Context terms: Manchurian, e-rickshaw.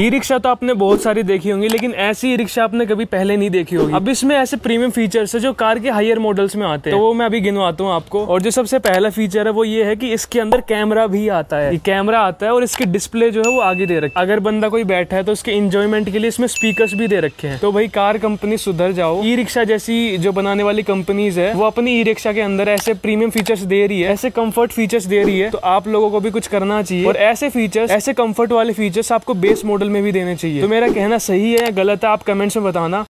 E rickshaw तो आपने बहुत सारी देखी होंगी, लेकिन ऐसी ई रिक्शा आपने कभी पहले नहीं देखी होगी। अब इसमें ऐसे प्रीमियम फीचर्स है जो कार के हायर मॉडल्स में आते हैं, तो वो मैं अभी गिनवाता हूँ आपको। और जो सबसे पहला फीचर है वो ये है कि इसके अंदर कैमरा भी आता है। ये कैमरा आता है और इसकी डिस्प्ले जो है वो आगे दे रखी है। अगर बंदा कोई बैठा है तो उसके इंजॉयमेंट के लिए इसमें स्पीकर्स भी दे रखे हैं। तो भाई कार कंपनी सुधर जाओ। ई रिक्शा जैसी जो बनाने वाली कंपनीज है वो अपनी ई रिक्शा के अंदर ऐसे प्रीमियम फीचर्स दे रही है, ऐसे कंफर्ट फीचर्स दे रही है, तो आप लोगों को भी कुछ करना चाहिए। और ऐसे फीचर्स, ऐसे कंफर्ट वाले फीचर्स आपको बेस मॉडल में भी देने चाहिए। तो मेरा कहना सही है या गलत है आप कमेंट्स में बताना।